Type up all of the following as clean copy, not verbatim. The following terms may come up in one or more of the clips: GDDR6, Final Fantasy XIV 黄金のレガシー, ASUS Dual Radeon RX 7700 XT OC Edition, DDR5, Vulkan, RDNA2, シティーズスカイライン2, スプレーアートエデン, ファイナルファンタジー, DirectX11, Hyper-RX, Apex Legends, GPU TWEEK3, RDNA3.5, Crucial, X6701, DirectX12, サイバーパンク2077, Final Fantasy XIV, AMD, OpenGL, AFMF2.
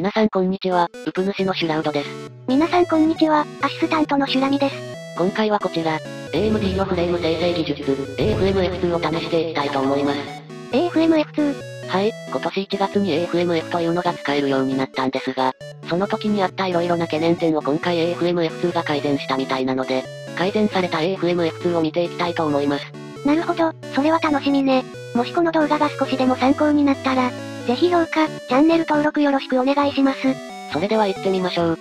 皆さんこんにちは、ウプ主のシュラウドです。皆さんこんにちは、アシスタントのシュラミです。今回はこちら、AMD のフレーム生成技術、AFMF2 を試していきたいと思います。AFMF2? はい、今年1月に AFMF というのが使えるようになったんですが、その時にあった色々な懸念点を今回 AFMF2 が改善したみたいなので、改善された AFMF2 を見ていきたいと思います。なるほど、それは楽しみね。もしこの動画が少しでも参考になったら、ぜひ評価、チャンネル登録よろしくお願いします。それでは行ってみましょう。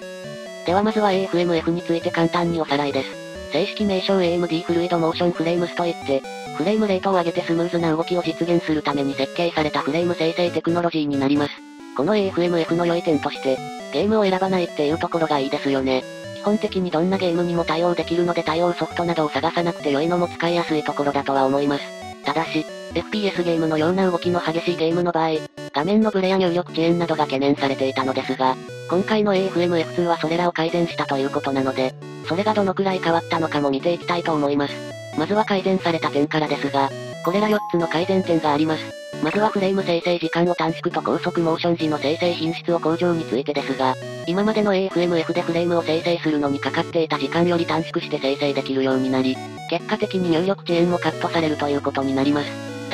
ではまずは AFMF について簡単におさらいです。正式名称 AMD フルイドモーションフレームスといって、フレームレートを上げてスムーズな動きを実現するために設計されたフレーム生成テクノロジーになります。この AFMF の良い点として、ゲームを選ばないっていうところがいいですよね。基本的にどんなゲームにも対応できるので対応ソフトなどを探さなくて良いのも使いやすいところだとは思います。ただし、FPS ゲームのような動きの激しいゲームの場合、画面のブレや入力遅延などが懸念されていたのですが、今回の AFMF2 はそれらを改善したということなので、それがどのくらい変わったのかも見ていきたいと思います。まずは改善された点からですが、これら4つの改善点があります。まずはフレーム生成時間を短縮と高速モーション時の生成品質を向上についてですが、今までの AFMF でフレームを生成するのにかかっていた時間より短縮して生成できるようになり、結果的に入力遅延もカットされるということになります。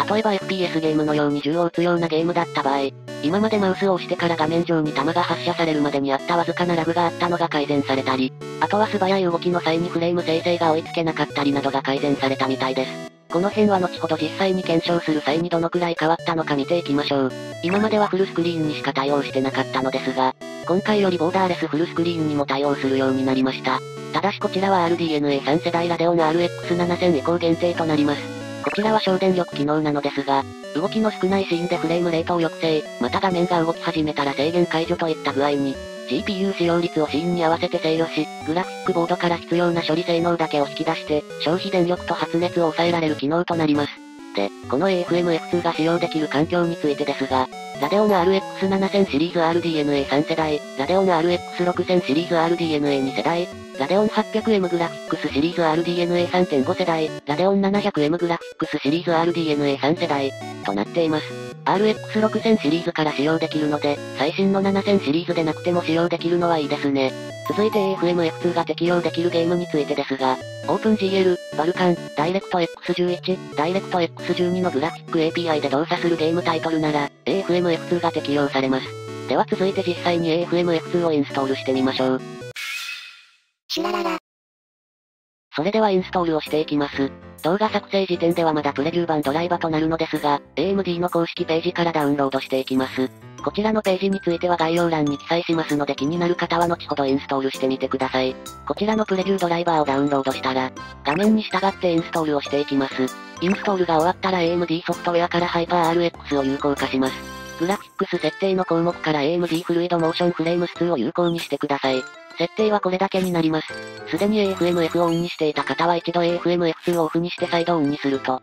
例えば FPS ゲームのように銃を撃つようなゲームだった場合、今までマウスを押してから画面上に弾が発射されるまでにあったわずかなラグがあったのが改善されたり、あとは素早い動きの際にフレーム生成が追いつけなかったりなどが改善されたみたいです。この辺は後ほど実際に検証する際にどのくらい変わったのか見ていきましょう。今まではフルスクリーンにしか対応してなかったのですが、今回よりボーダーレスフルスクリーンにも対応するようになりました。ただしこちらは RDNA3 世代ラデオン RX7000 以降限定となります。こちらは省電力機能なのですが、動きの少ないシーンでフレームレートを抑制、また画面が動き始めたら制限解除といった具合に、GPU 使用率をシーンに合わせて制御し、グラフィックボードから必要な処理性能だけを引き出して、消費電力と発熱を抑えられる機能となります。で、この AFMF2 が使用できる環境についてですが、ラデオン RX7000 シリーズ RDNA3 世代、ラデオン RX6000 シリーズ RDNA2 世代、ラデオン 800M グラフィックスシリーズ RDNA3.5 世代、ラデオン 700M グラフィックスシリーズ RDNA3 世代、となっています。RX6000 シリーズから使用できるので、最新の7000シリーズでなくても使用できるのはいいですね。続いて AFMF2 が適用できるゲームについてですが、OpenGL、Vulkan、DirectX11、DirectX12 のグラフィック API で動作するゲームタイトルなら、AFMF2 が適用されます。では続いて実際に AFMF2 をインストールしてみましょう。シュラララ。それではインストールをしていきます。動画作成時点ではまだプレビュー版ドライバとなるのですが、AMD の公式ページからダウンロードしていきます。こちらのページについては概要欄に記載しますので気になる方は後ほどインストールしてみてください。こちらのプレビュードライバーをダウンロードしたら、画面に従ってインストールをしていきます。インストールが終わったら AMD ソフトウェアから Hyper-RX を有効化します。グラフィックス設定の項目から AMD フルイドモーションフレームス2を有効にしてください。設定はこれだけになります。すでに AFMF をオンにしていた方は一度 AFMF2 をオフにして再度オンにすると、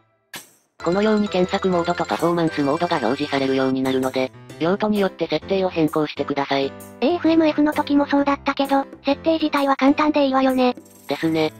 このように検索モードとパフォーマンスモードが表示されるようになるので、用途によって設定を変更してください。AFMF の時もそうだったけど、設定自体は簡単でいいわよね。ですね。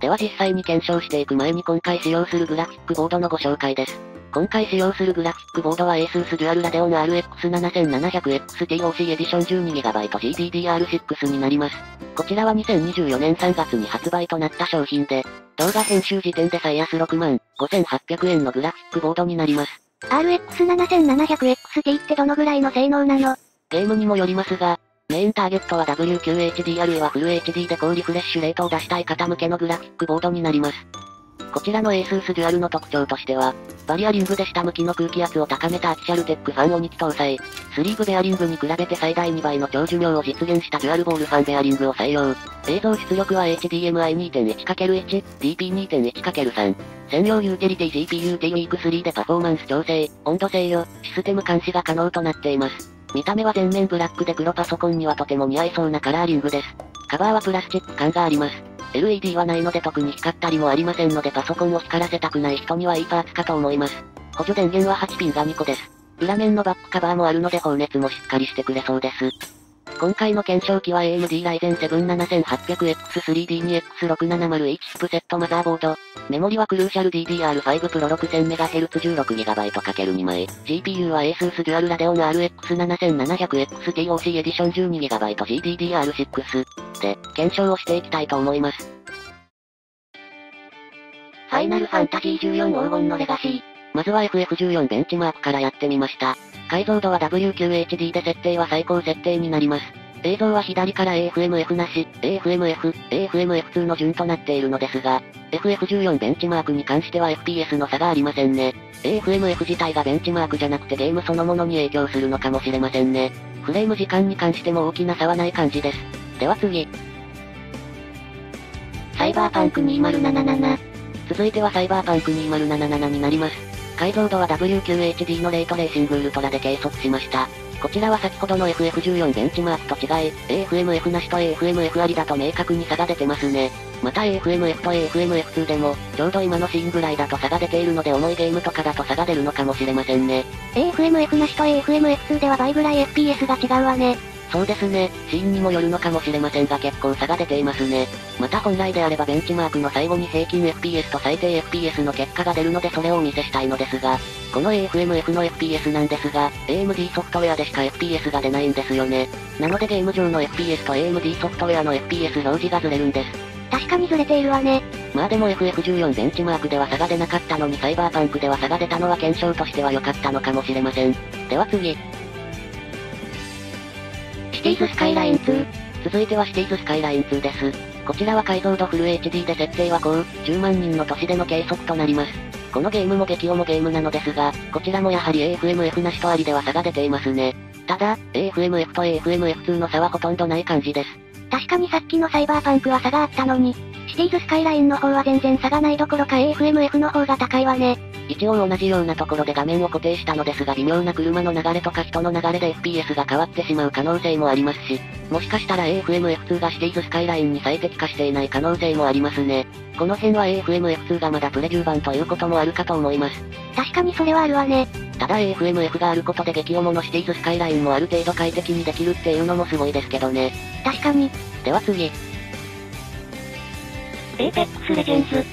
では実際に検証していく前に今回使用するグラフィックボードのご紹介です。今回使用するグラフィックボードは ASUS Dual Radeon RX7700 XT OC Edition 12GB GDDR6 になります。こちらは2024年3月に発売となった商品で、動画編集時点で最安65,800円のグラフィックボードになります。RX7700 XT ってどのぐらいの性能なの？ゲームにもよりますが、メインターゲットは WQHDR はフル HD で高リフレッシュレートを出したい方向けのグラフィックボードになります。こちらの ASUS Dual の特徴としては、バリアリングで下向きの空気圧を高めたアキシャルテックファンを2基搭載、スリーブベアリングに比べて最大2倍の長寿命を実現したデュアルボールファンベアリングを採用。映像出力は HDMI 2.1×1、DP2.1×3。専用ユーティリティ GPU TWEEK3 でパフォーマンス調整、温度制御、システム監視が可能となっています。見た目は全面ブラックで黒パソコンにはとても似合いそうなカラーリングです。カバーはプラスチック感があります。LED はないので特に光ったりもありませんのでパソコンを光らせたくない人にはいいパーツかと思います。補助電源は8ピンが2個です。裏面のバックカバーもあるので放熱もしっかりしてくれそうです。今回の検証機は AMD Ryzen 7 7800X3D に X6701 チップセットマザーボード。メモリは Crucial DDR5 Pro 6000MHz16GB×2 枚。GPU は ASUS Dual Radeon RX 7700 XT OC Edition 12GB GDDR6。で、検証をしていきたいと思います。Final Fantasy XIV 黄金のレガシー。まずは FF14 ベンチマークからやってみました。解像度は WQHD で設定は最高設定になります。映像は左から AFMF なし、AFMF、AFMF2 の順となっているのですが、FF14 ベンチマークに関しては FPS の差がありませんね。AFMF 自体がベンチマークじゃなくてゲームそのものに影響するのかもしれませんね。フレーム時間に関しても大きな差はない感じです。では次。サイバーパンク2077。続いてはサイバーパンク2077になります。解像度は WQHD のレイトレーシングウルトラで計測しました。こちらは先ほどの FF14 ベンチマークと違い、AFMF なしと AFMF ありだと明確に差が出てますね。また AFMF と AFMF2 でも、ちょうど今のシーンぐらいだと差が出ているので重いゲームとかだと差が出るのかもしれませんね。AFMF なしと AFMF2 では倍ぐらい FPS が違うわね。そうですね、シーンにもよるのかもしれませんが結構差が出ていますね。また本来であればベンチマークの最後に平均 FPS と最低 FPS の結果が出るのでそれをお見せしたいのですが、この AFMF の FPS なんですが、AMD ソフトウェアでしか FPS が出ないんですよね。なのでゲーム上の FPS と AMD ソフトウェアの FPS 表示がずれるんです。確かにずれているわね。まあでも FF14 ベンチマークでは差が出なかったのにサイバーパンクでは差が出たのは検証としては良かったのかもしれません。では次。シティーズスカイライン2。続いてはシティーズスカイライン2です。こちらは解像度フル HD で設定は高、10万人の都市での計測となります。このゲームも激重ゲームなのですが、こちらもやはり AFMF なしとありでは差が出ていますね。ただ、AFMF と AFMF2 の差はほとんどない感じです。確かにさっきのサイバーパンクは差があったのに、シティーズスカイラインの方は全然差がないどころか AFMF の方が高いわね。一応同じようなところで画面を固定したのですが微妙な車の流れとか人の流れで FPS が変わってしまう可能性もありますし、もしかしたら AFMF2 がシティーズスカイラインに最適化していない可能性もありますね。この辺は AFMF2 がまだプレ10版ということもあるかと思います。確かにそれはあるわね。ただ AFMF があることで激重のシティーズスカイラインもある程度快適にできるっていうのもすごいですけどね。確かに。では次。Apex Legends。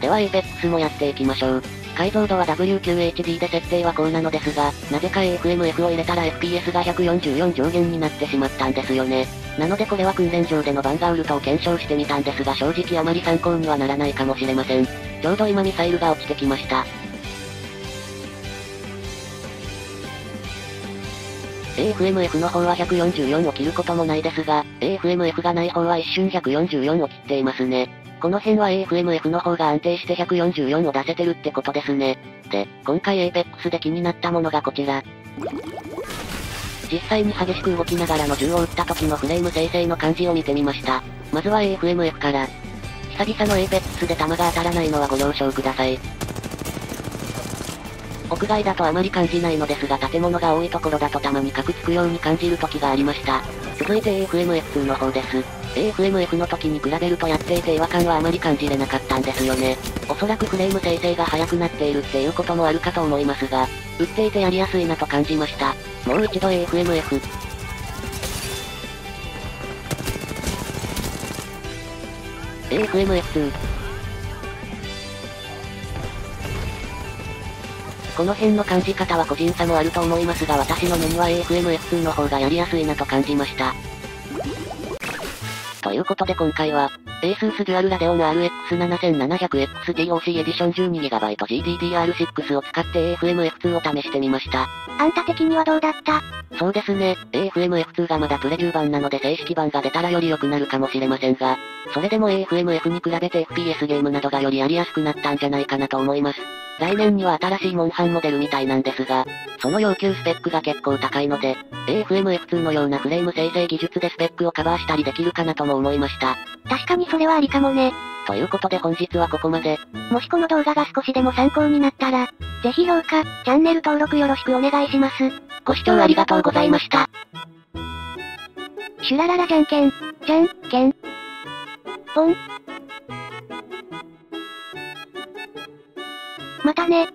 では APEX もやっていきましょう。解像度は WQHD で設定はこうなのですが、なぜか AFMF を入れたら FPS が144上限になってしまったんですよね。なのでこれは訓練場でのバンガウルトを検証してみたんですが正直あまり参考にはならないかもしれません。ちょうど今ミサイルが落ちてきました。AFMF の方は144を切ることもないですが、AFMF がない方は一瞬144を切っていますね。この辺は AFMF の方が安定して144を出せてるってことですね。で、今回 APEX で気になったものがこちら。実際に激しく動きながらの銃を撃った時のフレーム生成の感じを見てみました。まずは AFMF から。久々の APEX で弾が当たらないのはご了承ください。屋外だとあまり感じないのですが建物が多いところだとたまにカクつくように感じる時がありました。続いて AFMF2 の方です。AFMF の時に比べるとやっていて違和感はあまり感じれなかったんですよね。おそらくフレーム生成が速くなっているっていうこともあるかと思いますが、打っていてやりやすいなと感じました。もう一度 AFMF。AFMF2。この辺の感じ方は個人差もあると思いますが私の目には AFMF2 の方がやりやすいなと感じました。ということで今回は ASUS Dual Radeon RX 7700 XT OC Edition 12GB GDDR6 を使って AFMF2 を試してみました。あんた的にはどうだった？そうですね、AFMF2 がまだプレ10版なので正式版が出たらより良くなるかもしれませんが、それでも AFMF に比べて FPS ゲームなどがよりやりやすくなったんじゃないかなと思います。来年には新しいモンハンモデルみたいなんですが、その要求スペックが結構高いので、AFMF2 のようなフレーム生成技術でスペックをカバーしたりできるかなとも思いました。確かにそれはありかもね。ということで本日はここまで。もしこの動画が少しでも参考になったら、ぜひ評価、チャンネル登録よろしくお願いします。ご視聴ありがとうございました。シュラララじゃんけん、じゃんけん、ポン。またね。